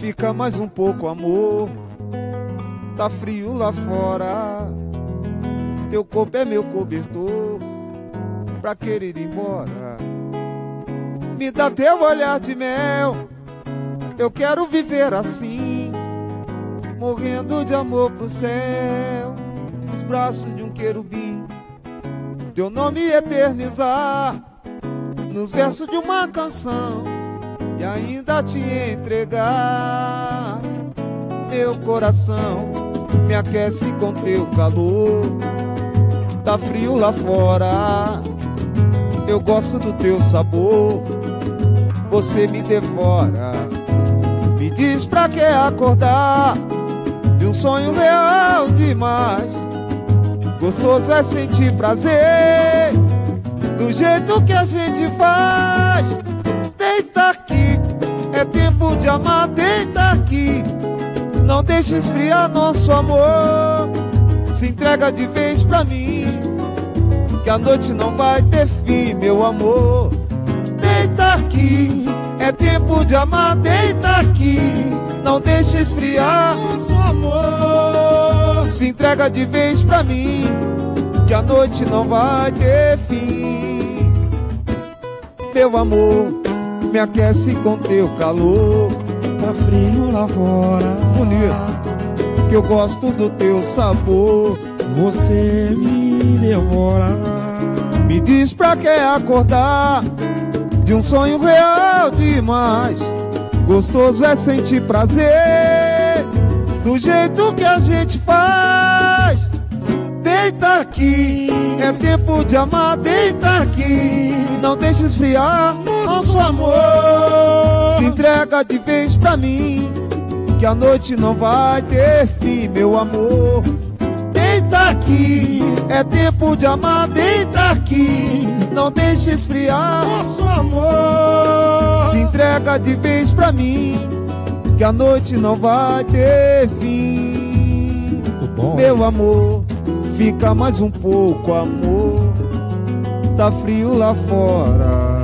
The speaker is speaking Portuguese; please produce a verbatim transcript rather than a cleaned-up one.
Fica mais um pouco, amor. Tá frio lá fora. Teu corpo é meu cobertor pra querer ir embora. Me dá teu olhar de mel. Eu quero viver assim, morrendo de amor pro céu, nos braços de um querubim. Teu nome eternizar nos versos de uma canção, e ainda te entregar meu coração. Me aquece com teu calor. Tá frio lá fora. Eu gosto do teu sabor. Você me devora. Me diz pra que acordar de um sonho real demais. Gostoso é sentir prazer do jeito que a gente faz. Deita aqui, é tempo de amar. Deita aqui, não deixe esfriar nosso amor. Se entrega de vez pra mim, que a noite não vai ter fim, meu amor. Deita aqui, é tempo de amar. Deita aqui, não deixe esfriar nosso amor. Se entrega de vez pra mim, que a noite não vai ter fim. Meu amor, me aquece com teu calor. Tá frio lá fora. Bonito. Que eu gosto do teu sabor. Você me devora. Me diz pra que acordar de um sonho real demais. Gostoso é sentir prazer do jeito que a gente faz. Deita aqui, é tempo de amar. Deita aqui, não deixe esfriar nosso amor. Se entrega de vez pra mim, que a noite não vai ter fim, meu amor. Deita aqui, é tempo de amar. Deita aqui, não deixe esfriar nosso amor. Se entrega de vez pra mim, que a noite não vai ter fim. Meu amor, fica mais um pouco, amor. Tá frio lá fora.